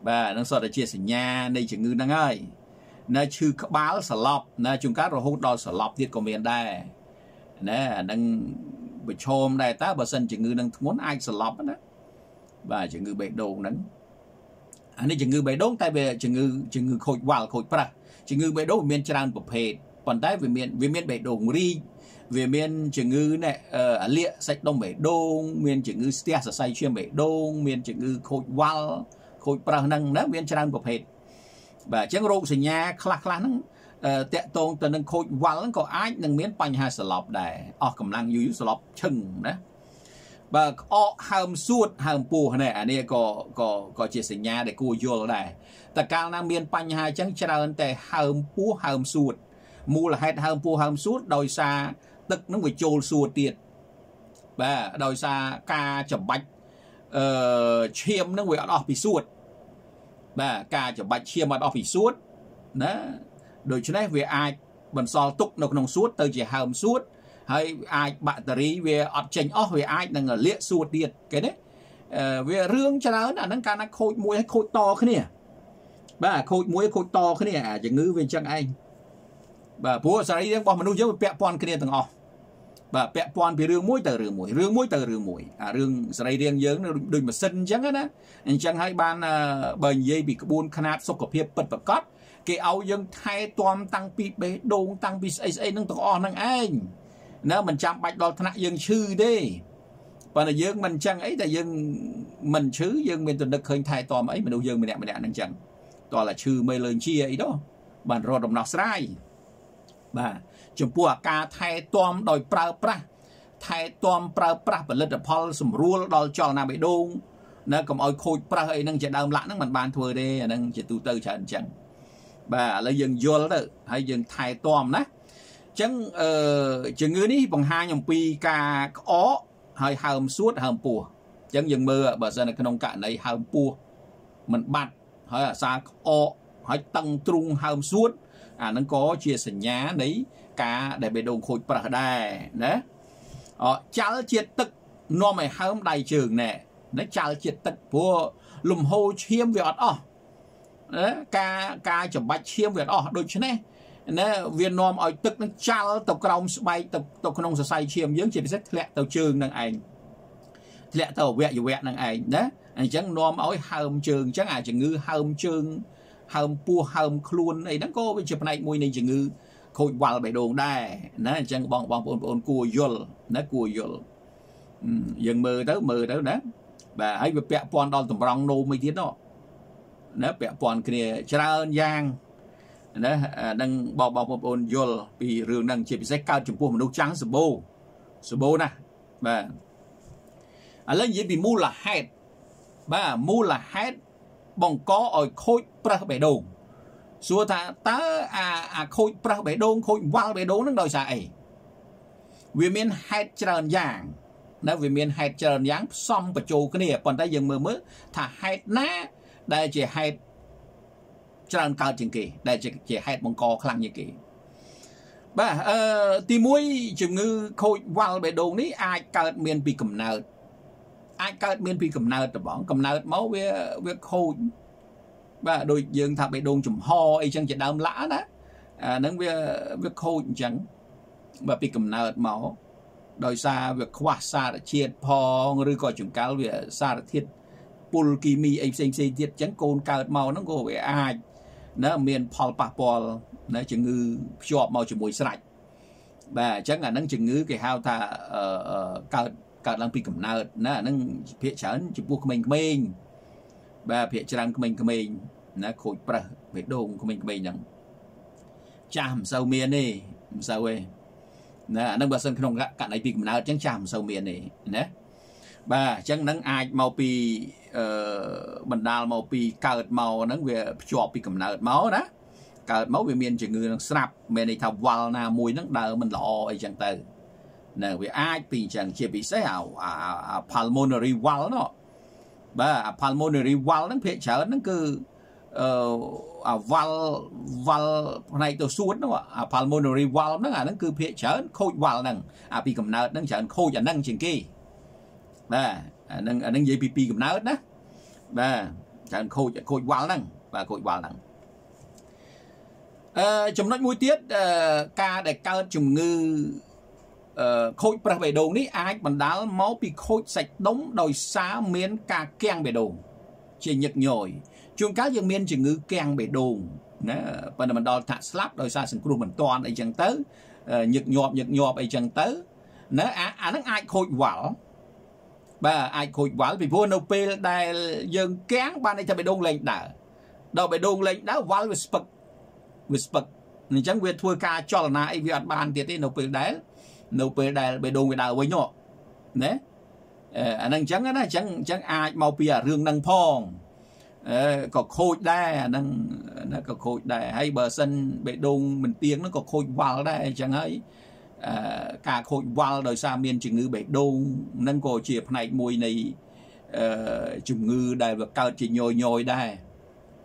bà đang sợ là chia sẻ nhà đây chỉ ngư năng ơi nó chưa có báo sờ lọc nó chúng cá rồi hút đo sờ lọc tiết của miền đây nè đang bị chôm đây ta bà sân chỉ ngư đang muốn ai sờ lọc đó bà chỉ ngư bể đồ nắng anh ấy chỉ ngư bể đốn tại về chỉ ngư chỉ ngư khôi vào khôi pra chỉ ngư bể đốn miền tràn bộc hệt còn tại về miền về miền bể đồ ri về miền chỉ ngư này ở lịa sạch đông bể đốn miền chỉ ngư stia sờ say chuyên bể đốn miền chỉ ngư khôi vào khôi bờ năng đó miền tràn bộc hết và chẳng rụng sỉ nhà khạc khạc năng tẹt tôn từ năng khôi vào năng có ai năng miền Pang hai sờ lọp đài ở cầm năng dữ sờ lọp chừng đó và ở hầm suốt hầm pù này anh ấy có có có chia sẻ nhà để cô vô đài tất cả năng miền Pang hai chẳng tràn tại hầm pù hầm suốt mua là hết hầm pù hầm suốt đòi xa tức nó người chôn suốt tiệt và đòi xa ca chậm bạch chiêm nó người ở đó bị suốt và cả cho bạch chiêm ở đó bị suốt đó đối với này về ai bần so túc nó không suốt tới chỉ hầm suốt hay ai bạn tari về ở trên ở về ai đang ở lệ suốt điện cái đấy về riêng cho nó là năng ca nó khôi mũi hay khôi to cái nè và khôi mũi khôi to cái nè chỉ ngữ về chân anh và bố sau đấy đang bảo mình nuôi giống pẹp pon cái nè từng ao và pẹp pon bị riêng mũi từ riêng mũi riêng mũi từ riêng mũi à riêng sợi riêng dướng nó đừng mà sinh chẳng hết á anh chẳng hay ban bền dây bị buôn khana sốc cọp hiệp bật bật cót cái áo dân thay toàn tăng pi bê đôn tăng pi ấy ấy nâng tọt on nâng anh nếu mình chạm bạch đo thằng dân chư đi và là dân mình chẳng ấy là dân mình chứ dân mình tuần được hơi thay toàn ấy mình đâu dân mình đẹp mình đẹp nâng chẳng toàn là chư mê lời chia ấy đó bạn rồi đồng nào sai bà chúng bùa ca thay toam đòi prà prà thay toam prà prà và lật apol sầm ruol đòi cho na bị đôn nó cầm oi khôi prà ấy năng chỉ đam lãng năng mình bàn thừa đi năng chỉ tu tư chẳng chẳng bà là dừng vô đó hay dừng thay toam đó chẳng chừng người đi bằng hai nhom pi ca ó hay hầm suốt hầm bùa chẳng dừng mưa bà giờ này cái nông cạn này hầm bùa mình bạt hay là xa ó hay tăng trung hầm suốt à nó có chia sẻ nhá đấy cả để bị đồn khôi bờ đài đấy cháo triệt tức nó mày hôm đầy trường nè nó cháo triệt tức của lùm hô chiêm việt ó đấy ca ca chấm bạch chiêm việt ó đôi chứ này nó việt nam ở tức nó cháo tộc công bay tộc tộc công sở say chiêm dưỡng chỉ rất lẹ tàu trường năng ảnh lẹ tàu vẹn dù vẹn năng ảnh đấy anh chẳng nom ở hôm trường chẳng ai chẳng ngư hôm trường hôm pua hôm luôn ấy nó có về chụp này mùi này chẳng ngư khôi vào bể đồ đây nó chẳng bằng bằng ôn ôn cua yul nó cua yul dừng mờ tới mờ tới đó Bà hãy việc bẹp bọn đo tầm rong nô mới thiết đó. Nếu bẹp bọn kia trả ơn giang. Nếu đang bỏ bỏ bọn ôn dồn. Vì rừng đang chế bị sách cao chùm của một nấu trắng sơ bố. Sơ bố nè. Bà lên dễ bị mù là hẹt. Bà mù là hẹt. Bọn có ở khối bạc bẻ đồ. Xua ta ta à khối bạc bẻ đồ. Khối vang bẻ đồ nâng đòi xa ấy. Vì mình hẹt trả ơn giang. Nó vì mình hẹt trần giáng xong và chô cái này. Còn ta dừng mơ mơ thả hẹt ná. Đây chỉ hẹt trần cao chừng kì. Đây chỉ hẹt bằng co khăn như kì. Bà tìm mùi chừng ngư khôi vào bể đồ ní. Ai cao mình bị cầm nợt. Ai cao mình bị cầm nợt. Cầm nợt máu với khôi. Bà đôi dừng thả bể đồ chùm ho. Ây chẳng chỉ đám lã đó. Nâng với khôi chẳng. Bà bị cầm nợt máu. Đói xa việc khóa xa đã chết phong rồi có chúng cao việc xa đã thiết bùl kì mì ấy xanh xanh thiết chẳng côn cao màu nó ngồi với ai nó miền phong bạc bò nó chừng ngư chọp màu chừng mùi sạch và chẳng là nó chừng ngư cái hào thà cao cao lăng phí cầm nợt nó là nó phía chấn chừng buộc mình của mình và phía chấn của mình của mình nó khối bạc với đồn của mình của mình chà hầm sâu miền đi hầm sâu ấy. Nâng bà sân khăn cạnh này bị cầm nào chẳng chạm sâu miền này. Bà chẳng nâng ai màu bì bần đào màu bì cao màu nâng về chọp bị cầm nào máu đó. Cao máu về miền chẳng người nâng sạp. Mẹ này thảo vào nà mùi nâng đào mình lọ ấy chẳng tờ. Nâng về ai thì chẳng chế bị xế hào pulmonary wall nó. Bà pulmonary wall nâng phê chở nâng cư Val này tôi xuống nó ạ. Pulmonary valve nó là nó cứ phía chở khôi valve nâng. À bị cầm nợt nâng chở khôi chở nâng trên kia. Và nâng dây bị cầm nợt đó. Và chở khôi chở khôi valve nâng. Và khôi valve nâng. Chúng nói mũi tiết ca để cao chùm ngư khôi bạc bề đồ ní. Ai bằng đá máu bị khôi sạch đống đòi xá miến ca keng bề đồ. Chỉ nhật nhồi. Chúng cá dân miên chừng ngư keng bể đồn. Và mình đòi thả slap đòi xa sừng khuôn mình toàn ấy chẳng tới. Nhật nhọp nhật nhọp ấy chẳng tới. Nó á nâng ai khôi vảo. Và ai khôi vảo vì vua nâu bê đài dân keng ban ấy cho bể đồn lệnh đã. Đòi bể đồn lệnh đã vảo với spực. Với spực. Nên chẳng quyết thua ca cho là nãy vì anh bàn tiết ấy nâu bê đài. Nâu bê đài bể đồn với đào với nhọ. Nên chẳng á chẳng ai mau bìa rương nâng phong. Có khôi đa nó có khôi đa hay bờ sân bệ đông mình tiếng nó có khôi vào đây chẳng ấy cả khôi vào đời xa miền chừng ngư bệ đông nâng cổ chiếc này mùi này chừng ngư đây và cao chỉ nhồi nhồi đây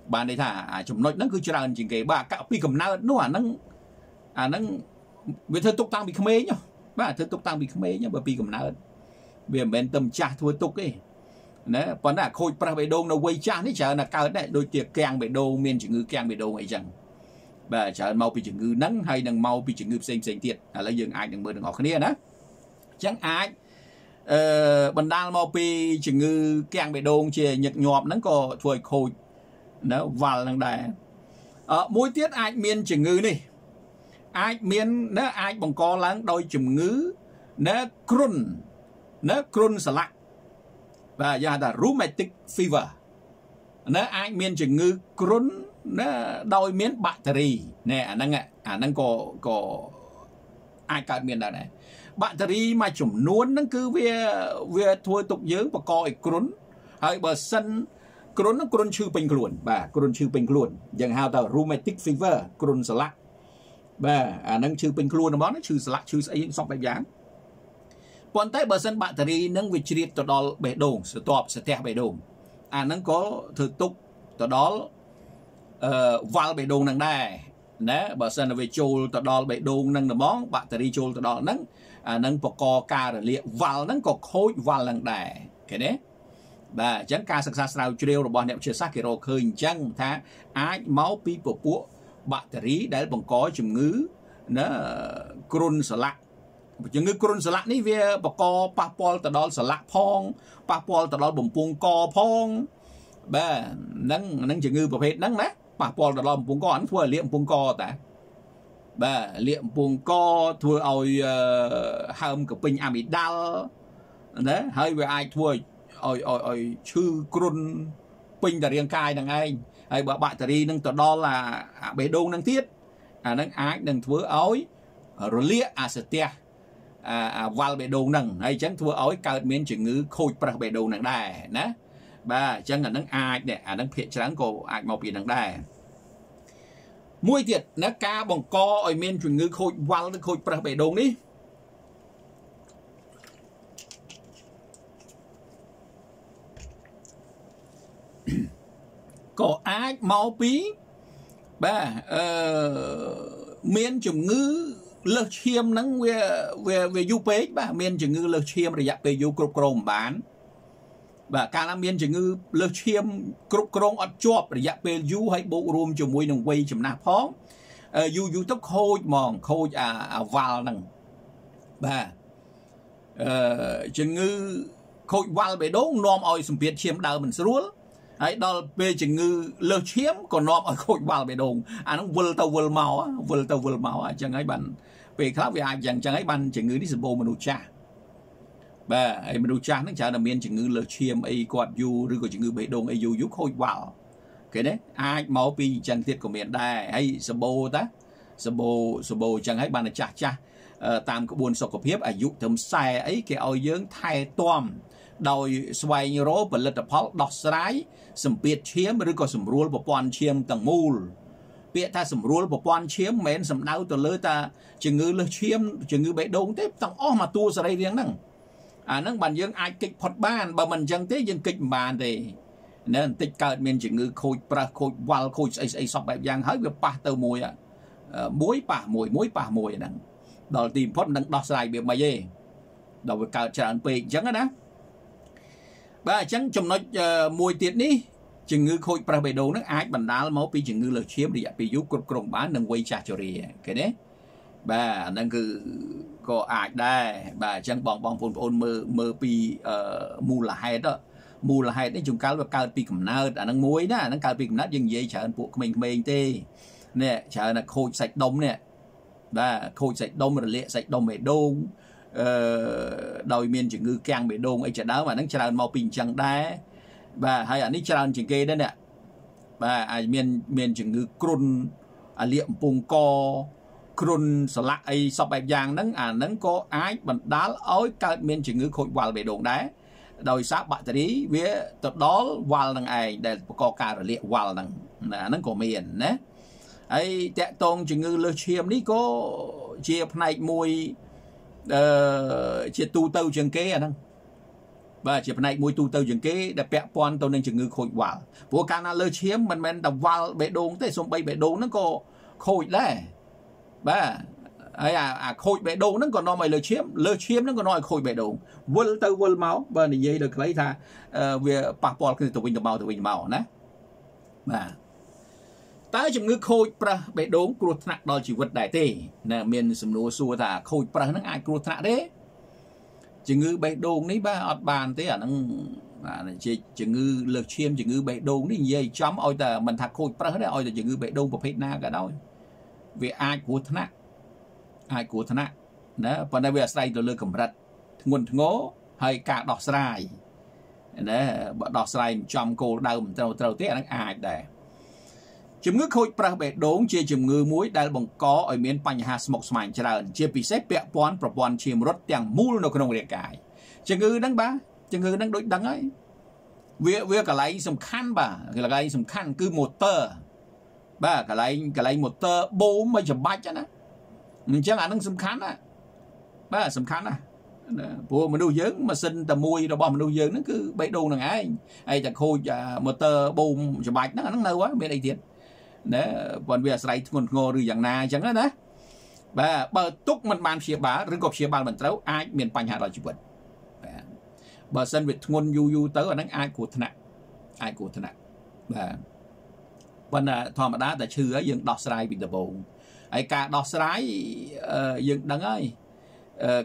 bạn đây thả chồng nói nó cứ cho rằng chừng kể bà cạo bị cầm nào nó hả nâng à nâng về thơ tục tăng bị khám ế nhá bà thơ tục tăng bị khám ế nhá bà bị cầm nào về bên tâm trà thua tục ấy. Còn là khôi bà bệ đồn nó quay chán thì chả là cao đấy. Đôi tiệc keng bệ đồn miền chữ ngư keng bệ đồn ấy chẳng. Bà chả mau bị chữ ngư nắng hay nâng mau bị chữ ngư xanh xanh tiệt. Là dường ai nâng mơ nâng ngọt khá đó. Chẳng ai Bần đàn mau bị chữ ngư keng bệ đồn chè nhật nhọp nâng có thuồi khôi. Nó vào nâng đài. Mỗi tiết ai miền chữ ngư này. Ai miền nó ai bằng co lắng đôi chữ ngư. Nó krun. Nó krun sả lạc. Và do là rheumatic fever. Nó ai miên chừng ngư krun. Nó đôi miên battery. Nè anh đang ạ. Anh đang có có ai cả miên đó này. Battery mà chùm nuôn nó cứ về thôi tục dưỡng và coi krun. Hãy bờ sân krun nó krun chư bình luôn. Và krun chư bình luôn. Dần hào tàu rheumatic fever krun sả lạc. Và anh đang chư bình luôn nó chư sả lạc chư sả yên xong bạch giáng. Còn tới bờ sân bạn thì nâng vị trí tỏ đó bể đồn, sẽ tọp, sẽ theo bể đồn. À nâng có thực tục tỏ đó vào bể đồn nâng đài. Bờ sân là về chôl tỏ đó bể đồn nâng là món, bạn thì chôl tỏ đó nâng. À nâng có co ca rồi liệt vào nâng có khối vào nâng đài. Cái đấy. Và chẳng ca sạc xa sạc sạc sạc bọn đẹp chơi sạc kỳ rô khơi chẳng thá. Ách máu bí bộ bộ bạn thì đấy bằng có chùm ngứ. Nó krun sả lạc. Chừng ngư krun sả lạc này về bà có bà bò tà đo sả lạc phong. Bà bò tà đo bùm bùm co phong. Bà nâng chừng ngư bà phết nâng ná. Bà bò tà đo bùm bùm co ảnh thua liệm bùm co ta. Bà liệm bùm co thua ôi hàm của bình amidal. Hơi với ai thua ơi ơi ơi chư krun pin đã riêng cai đằng anh hay bà bạn thì nâng tọt đo là bể đôn năng tiết à nâng ái nâng thưa ối rồi lia à sệt tia à vào bể đôn nâng hay chẳng thưa ối cài miếng chữ ngữ khôi bạc bể đôn nặng đài nè bà chẳng là nâng ái để à nâng phệ trắng cổ ái màu biển nặng đài muối tiệt nó ca bằng co ối miếng chữ ngữ khôi vào nó khôi bạc bể đôn đi có ai máu phí ba miền chủng ngữ lơ chiêm nắng về về về du pé ba miền chủng ngữ lơ chiêm để dạy về du cột cồn bán và cả là miền chủng ngữ lơ chiêm cột cồn ở chóp để dạy về du hay bộ rùm chủng môi đồng quay chủng nạp phóng du du tóc khôi mòn khôi à vào nằng ba chủng ngữ khôi vào về đốn nom oi sùng việt chiêm đào mình sướng ấy đó về chừng ngư lơ chiếm còn nọ ở khối vào bề đồn à nó vùl tàu vùl màu vùl tàu vùl màu à chẳng ấy bàn về khác về ai chẳng chẳng ấy bàn chừng ngư đi sập bồ mà cha bà ấy mà cha nó chả là miền chừng ngư lơ chiếm ấy quạt du rồi của chừng ngư bề đồn ấy du du khối vào cái đấy ai máu pi chẳng tiết của miền đài ấy sập bồ ta sập bồ sập bồ chẳng ấy bàn là cha cha tam cái buồn sọc của hiếp ấy dụ thầm sai ấy cái ao dướng thay toam đòi xoay như rô và lật đọc đọc sái sầm biệt chiếm rồi có sầm rùa và quan chiếm tầng mùl biệt ta sầm rùa và quan chiếm mến sầm đau từ lưới ta chừng ngư lưới chiếm chừng ngư bể đống tiếp tầng ó mà tua ra đây riêng năng à năng bàn dương ai kịch phật ban bà mình chẳng thế dương kịch bàn thì nên tích cờ miền chừng ngư khôi pra khôi vào khôi ấy ấy sọc bẹp giang hết việc pa tơ mùi à muối pa mùi muối pa mùi năng đòi tìm phật năng đọc sái việc mà gì đòi việc cờ tràn bề chẳng á bà chẳng chồng nói uh, mùi tiệt ní chừng ngư khôi pra bề đầu nó ai bàn đá máu pi chừng ngư lơ chiếm để pi giúp cột cồn bán nâng quay trả cho rìa cái đấy bà nâng cứ có ai đây bà chẳng bỏng bỏng phồn phồn mơ mơ pi uh, mù là hay đó mù là hay đấy chúng cá là cá pi cầm nát à nâng muối đó nâng cá pi cầm nát dừng dây chở anh buộc mình mình tê nè chở là khôi sạch đông nè bà khôi sạch đông rồi lệ sạch đông mày đông đòi miền chừng ngư càng bể đồn ấy chả đá mà nó chả màu bình chẳng đá và hay anh ấy chả chừng kê đó nè và miền miền chừng ngư cồn à liệm pung co cồn sờ lạ ấy sọc bẹp vàng nắng à nắng có ái bẩn đá ối cả miền chừng ngư khôi vào bể đồn đá đòi sát bạn thấy với tập đó vào đằng ai để co cà rồi liệm vào đằng là nắng của miền nè ấy tẹt tông chừng ngư lơ chiêm đi có chiệp này mùi chị tu tâu trường kế à năng và chị này mùi tu tâu trường kế đã bẹp pon tâu nên chừng ngư khôi quả bố cana lơ chiếm mình mình đập vào bể đồn tới xong bay bể đồn nó có khôi đấy bà ấy à à khôi bể đồn nó còn nói mày lơ chiếm lơ chiếm nó còn nói khôi bể đồn vul tâu vul máu bà này dây được lấy tha về bạc pon cái tụi mình tụi màu tụi mình màu nè bà ta chừng ngư khôi pra bể đốn cột nặng đòi chỉ vật đại tề nè miền sầm núi xua thả khôi pra nó ai cột nặng đấy chừng ngư bể đốn ní ba ọt bàn thế à nó chừng ngư lược chiêm chừng ngư bể đốn ní dây chấm ôi ta mình thả khôi pra đấy ôi ta chừng ngư bể đốn và phết na cả đâu vì ai cột nặng ai cột nặng nè phần này về sai từ lược cầm rật nguồn ngố hay cả đọt sai nè đọt sai chấm cô đau mình trâu trâu thế nó ai đấy chấm ngư khôi pra bể đốn chia chấm ngư muối đại bằng có ở miền Pang Leehouv một sợi chờn chia bị xếp bẹt pon propon chia một tiếng mul nó không được cài chấm ngư đắng ba chấm ngư đắng đối đắng ấy việc việc cái này sầm khăn bà cái này sầm khăn cứ motor ba cái này cái này motor bố mới chấm bát chứ nè chứ là nó sầm khăn á ba sầm khăn á bố mình đâu dớn mà xin tầm mui rồi bò mình đâu dớn nó cứ bể đốn là ngay ai chặt khôi motor bố chấm bát nó nó lâu quá bên đây thiệt nè bọn về sài ngôn ngô rồi dạng na chẳng đó nè và bờ túc mình bàn xìa bá rồi gộp xìa bàn mình tấu ai miền Pang Leehouv là chịu bệnh bờ sân việt ngôn du du tới ở nắng ai của thằng ai của thằng và bọn là thò mà đá tại chư ấy dựng đọt sài bị đập bụng ấy cả đọt sài dựng đắng ấy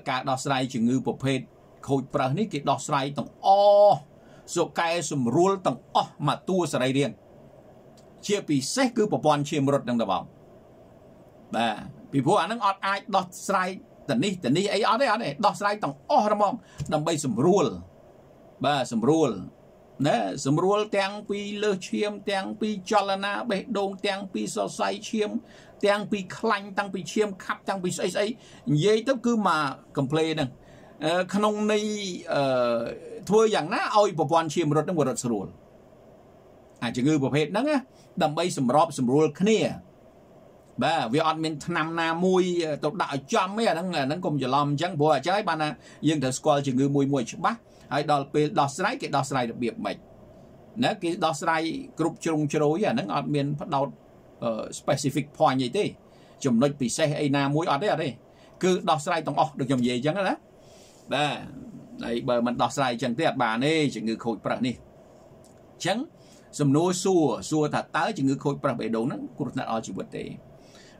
cả đọt sài chừng ngư bộc phê khôi bờ này cái đọt sài tầng o số cây sum rul tầng o mà tua sài riêng chia bị xét cứ bỏ bòn chia một đồng đồng bà vì phố anh đang ọt ai đọt sai tận đi tận đi ấy ọt đấy ọt đấy đọt sai tổng ọt đồng đồng đồng bay sầm rùa Bà sầm rùa nè sầm rùa tang pi lơ chiêm tang pi chalana bê đông tang pi so sai chiêm tang pi khanh tang pi chiêm khắp tang pi ấy ấy vậy tức cứ mà complain nè khung này thôi rằng ná ôi bộ phận chiêm rớt nó vừa rớt sầm rùa à chỉ người bộ phận đó nghe đầm bay sầm rọp sầm rùa kia bà vì ăn miếng nam na mùi tộc đại chăm mấy à đang là đang cùng giờ làm chẳng bùa trái bà na nhưng thật square chỉ người mùi mùi chụp bát ai đo đo sải cái đo sải đặc biệt mày nè cái đo sải group chung chơi à đang ăn miếng bắt đầu specific point gì thế chụm nói bị say ai na mùi ở đây ở đây cứ đo sải tổng off được chụm gì chẳng đó bà này bờ mình đo sải chẳng tiếc bà này chỉ người khôi bạc này chẳng sầm nô xua xua thật tới chỉ người khôi bạc bể đầu nó cũng là ở chỉ vấn đề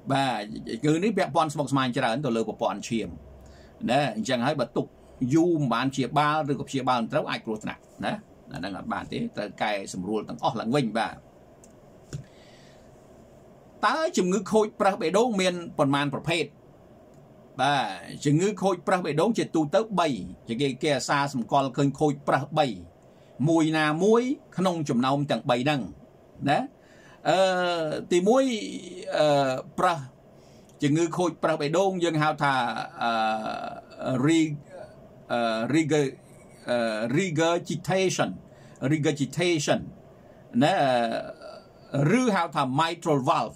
bà cứ ní bẹp bọn smoke mine ra ấn tổ lơ của bọn chiêm nè chẳng hãy bật tục du bán chia ba rồi chia ba trấu ai ruột nè nè là đang ở bàn thế tới cài sầm ruột tăng ó là quỳnh bà tới chừng ngư khôi pra bể đấu miền bọn man pro phết bà chừng ngư khôi pra bể đấu chỉ tu tới bảy chỉ cái kia xa sầm con khơi khôi pra bảy mùi nà muối không chùm nào chẳng bảy đằng nè thì muối pra chừng ngư khôi pra bể đông dân hào thà regurgitation regurgitation nè rư hào thà mitral valve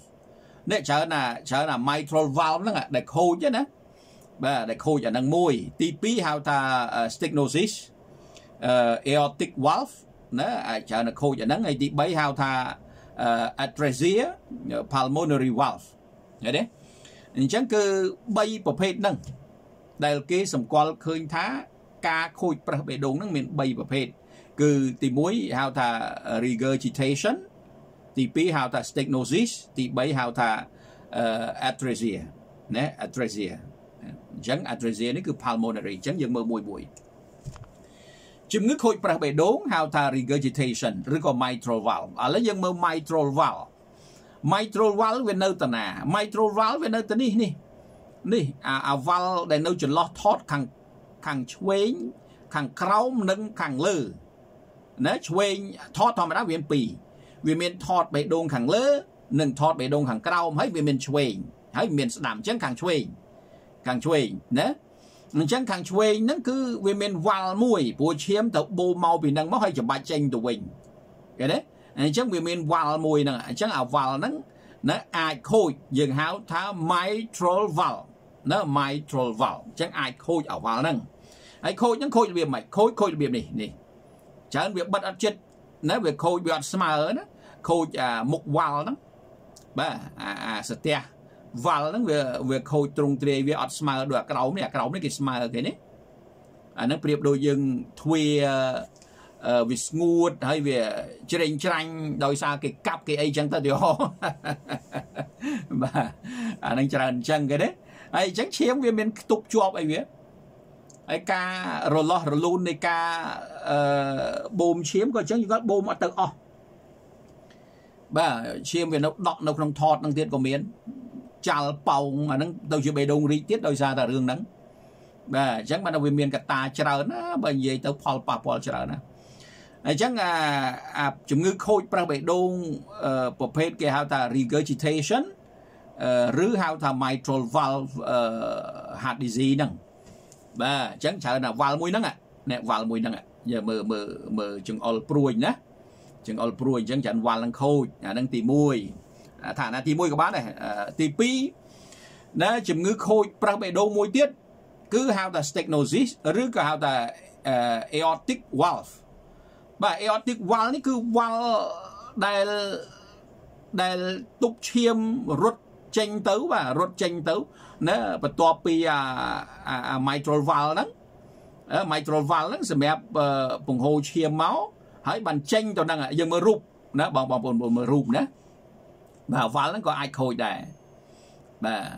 nè chở là chở là mitral valve nó để khô chứ nè và để khô cho năng mùi tí pí hào thà stenosis aortic valve nè chở là khô cho năng này tí bấy hào thà Uh, atresia uh, pulmonary valve nghe đấy chẳng cứ bay bộ phết nâng đây là cái sầm quan khơi thá ca khôi bể đống nâng miền bay bộ phết cứ tì muối hào thà regurgitation tì pí hào thà stenosis tì bay hào thà uh, atresia nè atresia chẳng atresia nó cứ pulmonary chẳng dừng mơ mùi bụi chừng ngứa khôi bể đống hào thà regurgitation rồi có mitral valve à lấy dân mơ mitral valve mitral valve về nơi tận à mitral valve về nơi tận đi nè nè à à valve để nơi chuyển lo thoát càng càng chuối càng cáu nâng càng lơ nè chuối thoát thò mà đã viền pì viền miền thoát bể đống càng lơ nâng thoát bể đống càng cáu hãy viền miền chuối hãy miền đạm chén càng chuối càng chuối nè mình chẳng càng chuối nó cứ về miền vào mùi bùa chiếm tàu bồ màu bị năng móc hay chụp bài tranh tụi mình cái đấy anh chẳng về miền vào mùi nè chẳng ảo vào nó nó ai khôi dừng háo thá máy troll vào nó máy troll vào chẳng ai khôi ảo vào năng ai khôi những khôi việc mày khôi khôi việc này nè chẳng việc bắt ăn chết nó việc khôi bị ăn smart nó khôi à mục vào nó ba à stia và nó về về khôi trung tre về ở smart được cái đầu này cái đầu này cái smart cái này à nó đẹp đôi dừng thuê về smooth hay về chênh chênh đôi xa cái cặp cái ấy chẳng ta điều mà anh đang chăn chăn cái đấy ấy chẳng chiếm về bên tục chuột ấy vậy ấy ca rồi lo rồi luôn này ca bùm chiếm coi chẳng như các bùm ở tầng o bà chiếm về nó đọt nó không thọt năng tiết của miến chào bầu mà nó đầu chưa bề đông ri tiết đôi ra là đường nắng và chẳng ban đầu miền cả ta chờ nó bởi vì tao phò phò phò chờ nó chẳng à à chủng ngư khôi pra bề đông bộ phết cái hào ta regurgitation rứ hào ta mitral valve hạt gì nè và chẳng chờ là vào mũi nắng ạ nè vào mũi nắng ạ giờ mở mở mở chừng all pruin nhá chừng all pruin chẳng chẳng vào lăng khôi à đang tì mùi thả là tí môi của bác này tí pi nó chùm ngư khôi pra bể đô môi tiết cứ hào ta stenosis rứ cứ hào ta aortic valve và aortic valve nó cứ valve đài đài tục chiêm rốt chanh tấu và rốt chanh tấu nó bật tòa pi mitral valve đó mitral valve nó sẽ mẹp bùng hồ chiêm máu hãy bàn chanh cho năng ạ dân mơ rụp nó bằng bằng mơ rụp nữa bà vào lắng có ai khôi đè bà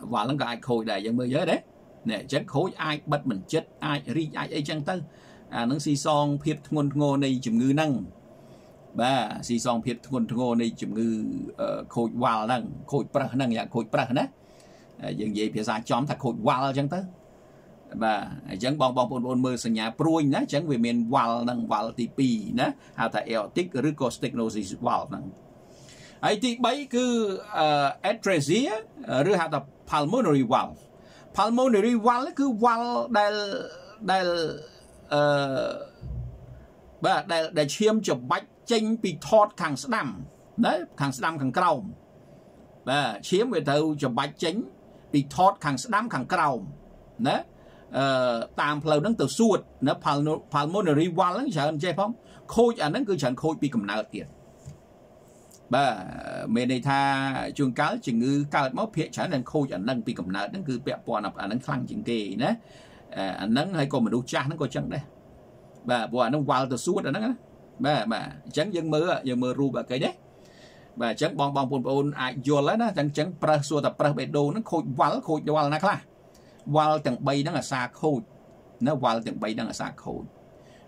vào lắng có ai khôi đè dân mơ giới đấy nè chết khối ai bắt mình chết ai ri ai ấy chăng tư à nó si son phiệp ngôn ngô này chùm ngư năng bà si son phiệp ngôn ngô này chùm ngư khôi vào lắng khôi pra năng dạng khôi pra nè dân dễ phía xa chóm thật khôi vào chăng tư bà chẳng bong bong bong bong mơ sân nhà prui ná chẳng về miền vào năng vào tí pì ná à thả eo tích rư có technology vào năng ấy thì bấy cứ atresia rư hạ tập pulmonary valve pulmonary valve cứ valve đài đài bà đài đài chiêm chụp bách chênh bị thọt khẳng sẵn đầm đấy khẳng sẵn đầm khẳng cầu bà chiếm về thâu chụp bách chênh bị thọt khẳng sẵn đầm khẳng cầu đấy tạm phơi nắng từ suốt nó pulmonary valve chẳng hạn chế phong khôi à nắng cứ chẳng khôi bị cầm nợ tiền bà mẹ này tha chuồng cá chừng ngư cá móc phệ chẳng hạn khôi chẳng nắng bị cầm nợ nắng cứ bẹp bò nạp à nắng khăng chừng kề nè à nắng hay còn mình đu cha nắng coi chẳng đây bà bò nắng valve từ suốt à nắng bà bà chẳng dân mưa dân mưa ru bà cái đấy bà chẳng bong bong bồn bồn ai vô lấy nó chẳng chẳng prơ suốt tập prơ bẹt đồ nó khôi valve khôi valve nè kia vào tầng bay đang ở xa khôi nó vào tầng bay đang ở xa khôi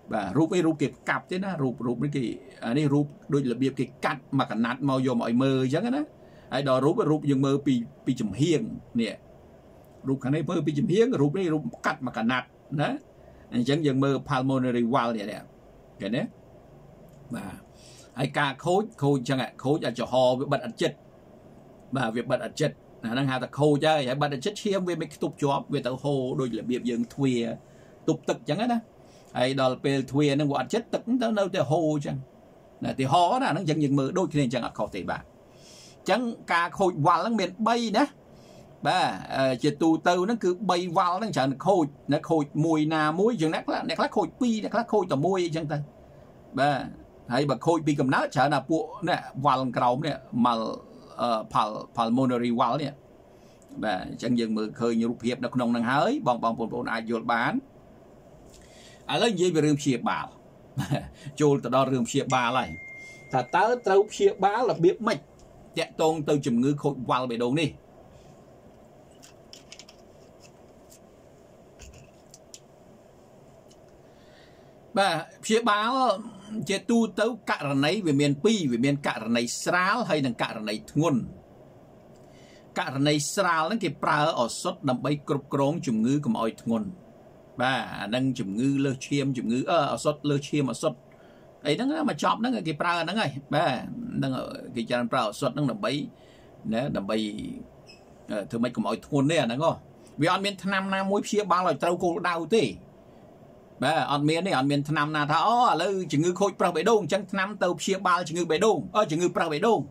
và rúp ấy rúp kịp cặp thế nó rúp rúp cái kì anh ấy rúp đôi là biệt cái cắt mà cả nát màu vô mọi mơ chẳng đó ai đó rúp rúp dừng mơ bị bị chìm hiên nè rúp cái này mơ bị chìm hiên rúp này rúp cắt mà cả nát đó anh chẳng dừng mơ pulmonary valve nè cái đấy và ai ca khôi khôi chẳng hạn khôi là cho ho với bệnh ẩn chết và việc bệnh ẩn chết năng hạ tạc khô chơi hãy bắt chết chiếm về mấy tục chóp về tàu hồ đôi là biệt dường thuê tục tực chẳng hết á hay đó là về thuê nó gọi chết tực nó đâu tàu hồ chẳng là thì họ là nó chẳng những mơ đôi khi nên chẳng ạ khó thể bà chẳng cả khôi vào lăng miền bay đó bà chỉ tù tàu nó cứ bay vào lăng chẳng khôi nó khôi mùi nà muối chừng nát là nét lá khôi pi nét lá khôi tàu môi chẳng ta bà hay bà khôi pi cầm nát chả là bộ nè vào lăng cầu nè mà pulmonary valve nè và chẳng dừng mưa khơi như rụp hiệp đặc nông năng hới bong bong bồn bồn ai vô bán ai lấy gì về rừng xịa bà chôn từ đó rừng xịa bà này thà tớ tớ xịa bà là biết mạch chạy tôn từ chùm ngư khôi vào bể đồ đi và xịa bà chế tu tấu cả rần ấy về miền Pi về miền cả rần ấy sral hay là cả rần ấy nguồn cả rần ấy sral nó cái pra ở sốt nằm bay cột cồn chùm ngư của mọi nguồn và đang chùm ngư lơ chiêm chùm ngư ở sốt lơ chiêm ở sốt ấy nó mà chọn nó cái pra nó ngay và đang cái chăn pra ở sốt nó nằm bay nè nằm bay thường mấy của mọi nguồn đấy à nó vì ăn miền Nam Nam muối chia ba loại tấu cô đau thế bà ăn miên này ăn miên tham na tháo là chừng ngư khôi pra bể đông chẳng tham tàu chia ba chừng ngư bể đông ở chừng ngư pra bể đông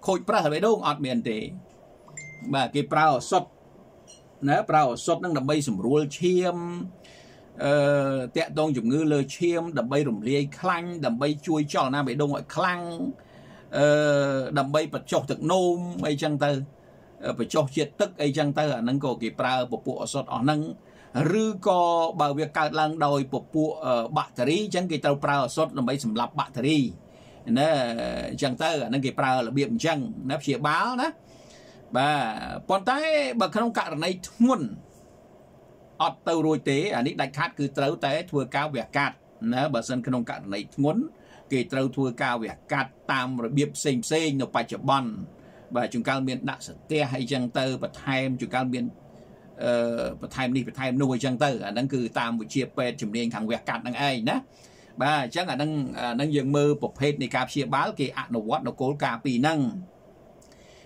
khôi pra bể đông ăn miên thì bà cái pra sốt nè pra sốt đang đập bay sủng ruồi chiêm tẹt đông chừng ngư lơ chiêm đập bay rủng lia khang đập bay chui cho na bể đông gọi khang đập bay bật chọc thực nôm ấy chẳng tơ bật chọc triệt tức ấy chẳng tơ à nâng cổ cái pra bộ bộ sốt ở nâng rư co bảo việc cài lang đòi bộ bộ battery chẳng cái tàu prao sốt là mấy sầm lạp battery nè chẳng tới là cái prao là biệm chẳng nắp xịa báo đó bà còn tới bà không cả này thuần ọt tàu rồi té anh ấy đánh khát cứ tàu té thua cao việc cạt nè bà sân không cả này thuần cái tàu thua cao việc cạt tam rồi biệm xèn xèn nó phải chập bòn và chúng cao miền đã sờ te hay chẳng tới và thay em chúng cao miền và thay đi và thay nuôi chẳng tử à đang cứ tam buổi chia về chùm đen thằng vẹt cạn đang ai nè bà chắc là đang đang dừng mơ bộc hết này cà chia báo kì ăn đồ quát đồ cố cà pì năng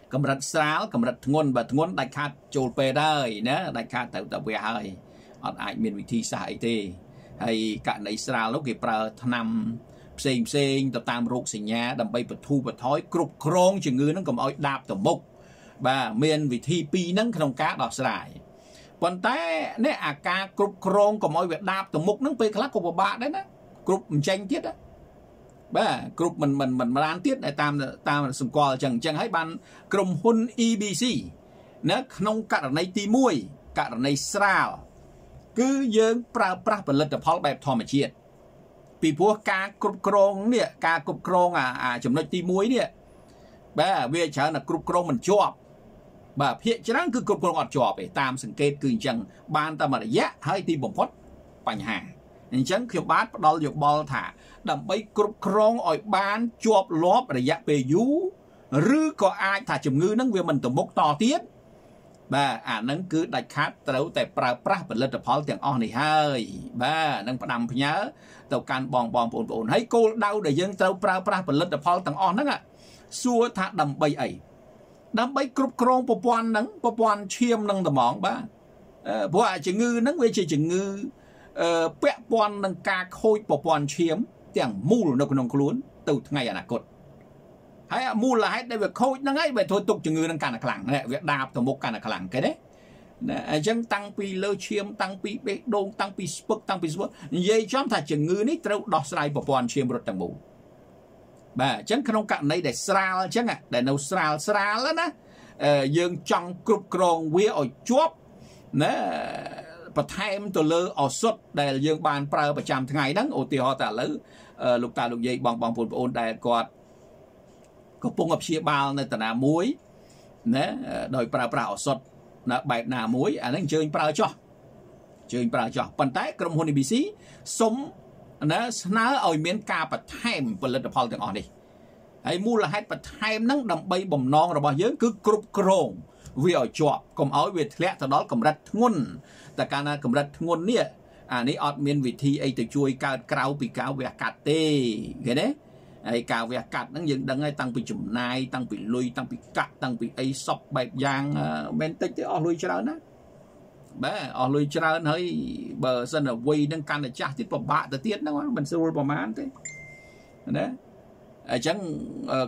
cầm rạch sáo cầm rạch ngôn và ngôn đại khát trồi về đây nè đại khát tàu tàu về hơi ở lại miền vị thi sai thì hay cạn này sáo lúc kì pra nằm xèn xèn tàu tam ruột xì nhá đầm bay bật thu bật thói cục krong chừng ngư nó cầm ỏi đạp tàu mục bà miền vị thi pì năng không cá đỏ sài còn té nè à ca cột krong của mọi việc đạp từ mục nắng pe khắc của bà đấy nè cột mình tranh tiết đấy bà cột mình mình mình mà ăn tiết này tam tam là sùng cò chẳng chẳng hãy bàn cầm hun e bê xê nè nông cả này ti muôi cả này sao cứ dưng pra pra bật lật tập họp bẹp thò mà chiết vì phu ca cột krong nè ca cột krong à à chấm nói ti muôi nè bà về chợ là cột krong mình chọp bà hiện chẳng cứ cột cột ngọt chọp để tam sừng kết cứ chẳng ban ta mà dạ hơi thì bổng phốt bành hàng chẳng khi bát đo được bò thả đầm bấy cột krong ỏi ban chọp lốp để dạ về dú rứ có ai thả chùm ngư nắng về mình từ mốc to tiết bà à nâng cứ đặt khát tấu tại prà prà bật lên tập pháo tiếng on này hơi bà nâng đầm nhớ tàu can bòn bòn bồn bồn hãy cô đau để dân tàu prà prà bật lên tập pháo tiếng on đó ạ xua thả đầm bay ấy đầm bay cướp côn po pon nâng po pon chiêm nâng tầm mỏng bà vợ chỉ ngư nâng về chỉ chỉ ngư pẹt pon nâng ca khôi po pon chiêm tiếng mù nó còn nông cuốn từ ngày à cột hãy mua là hãy để việc khôi nó ngay về thôi tục cho người đang cản là khẳng này việc đạp từ một cản là khẳng cái đấy dân tăng pi lơ chiêm tăng pi bê đôn tăng pi sport tăng pi sport dây chóm thà chừng người nít trâu đọt sài bỏ bòn chiêm một tầng mù bà chẳng không cản này để sral chẳng à để nấu sral sral đó nè dương trong cục cồn vía ở chuốc nè và thêm từ lơ ở suốt để dương bàn prơ và chạm ngày đắng ô tiêu họ ta lứ lục ta lục dây bằng bằng phun ôn đại quạt có bông ngọc chia bao này tận à muối nè đòi prà prà ở sọt là bạch nà muối anh đang chơi prà cho chơi prà cho bàn tay cầm hồn e bê xê sống nè ná ở miền ca bạch thèm và lên tập hòn tiếng đi ấy mua là hai bạch thèm nắng đầm bay bầm non rồi bao nhiêu cứ cướp cồn vì ở chọt cầm áo về lẽ từ đó cầm rạch ngôn tại cái na cầm rạch ngôn nè à ní ở miền vị thi ấy từ chui cao cao bị cao về cà tê cái đấy ai cào về cắt nó dừng đằng ấy tăng bị chùm nai tăng bị lui tăng bị cắt tăng bị ấy sọc bẹp giang bên tích thì ở lui cho nó bé ở lui cho nó hơi bờ sân ở quay đang can là chắc tiếp vào bạ tới tiết nó mình sẽ vào mán thế đấy chẳng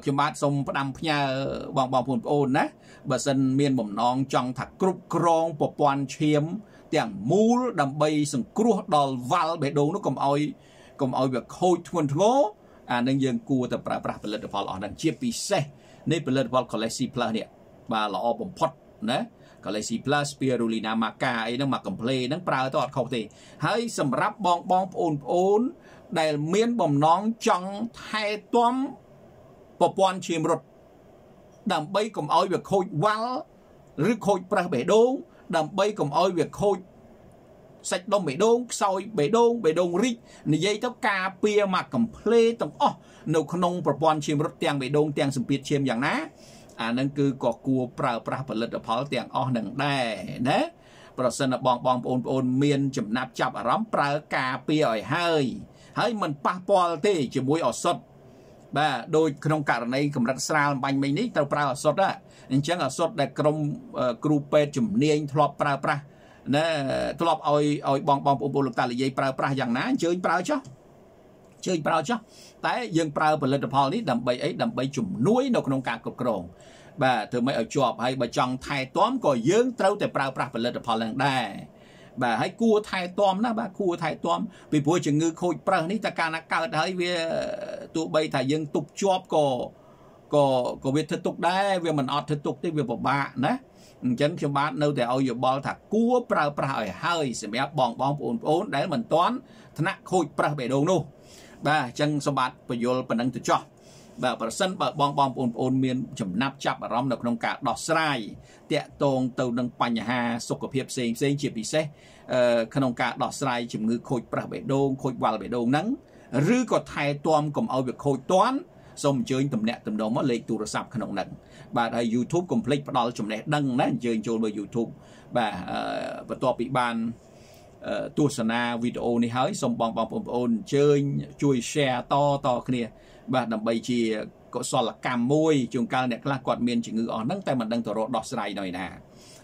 kiếm bát sông đâm nhà bằng bằng phun ôn đấy bờ sân miền bồng non trong thạch cục krong bọc quan chiếm tiếng mù đầm bay sừng cua đòn val bể đồ nó cầm oi cầm oi việc khôi thuần ngố à nên dân cua tập prà prà lên tập phật ở đằng chiếc xe nên lên tập collection plus nè và là ở pot nè collection plus spirulina maca ấy nó mà cầm play nó prà tao không thì hãy sầm ráp bong bong ôn ôn để miên bầm nón trong thay tóm bọc quan chìm rụt đầm bay cùng ơi việc khôi vắng rực khôi prà bể đôn đầm bay cùng ơi việc khôi sạch đông bể đôn soi bể đôn bể đôn rít này dây tóc cà pia mà cầm play tông ó nấu khônประปอนชิมรสเตียงบงเตียงสมเปียชิมอย่างนะอ่านั่นคือก่อกลัวปลาปลาผลิตภัณฑ์เตียงอ๋อหนึ่งได้นะประสนบองบองโอนโอนเมียนจุ่มนับจับอารมณ์ปลากาเปียเฮ้ยเฮ้ยมันปะปอลเตจมวยอสดบ่าโดยขนมกาในกำลังสร้างบังไม่นี้เต่าปลาอสดอ่ะอันเช่นอสดแต่กรมกรูเปจุ่มเนียงทลอปลาปลานะทลอปเอาเอาบองบองโอนโอนลูกตาเลยปลาปลาอย่างนะเชิญปลาจ้ะเชิญปลาจ้ะtại dân prao và lên tập hòn đầm bay ấy đầm bay chùm núi nó không cả cột cồn bà thường mấy ở chùa hay bà chọn thay tóm coi dướng trâu tại prao prao và lên tập hòn lần đây bà hãy cua thay tóm đó bà cua thay tóm vì buổi chừng ngư khôi prao ní ta ca na cao thấy vì tụ bay thay dân tục chùa co co co việc thực tục đây vì mình ọt thực tục thì việc của bà nè chẳng khi bạn đâu thì ao dừa bò thà cua prao prao hơi sẽ mẹ bòn bòn ồn ồn để mình toán thằng khôi prao bể đồ nu bà chân sơ bát và vô phần năng tự cho bà bà sân bà bong bong ôn ôn miên chùm nắp chắp bà rong được nông cả đọt sài tệ tôn tàu nâng pành hà sốc của hiệp xên xên chìa bị xe khăn nông cả đọt sài chùm ngư khôi bà bể đôn khôi bà bể đôn nắng rư có thai tôm cùng ao việc khôi toán xong chơi tầm nẹ tầm đó mất lấy tù ra sạp khăn nông nặng bà đây YouTube complete bắt đầu chùm nẹ đăng nè chơi chôn bởi YouTube bà bà tòa bị bàn tu sân na video này hỡi xong bằng bằng bằng ôn chơi chui share to to cái này và đầm bay chì có so là cam môi trường cao này là quạt miền chỉ ngư ở nắng tay mình đang thở đọt sài này nè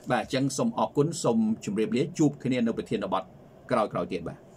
và chân xong ở cuốn xong chùm rệp lía chụp cái này nó bị thiên nó bật cái rồi cái rồi tiền bà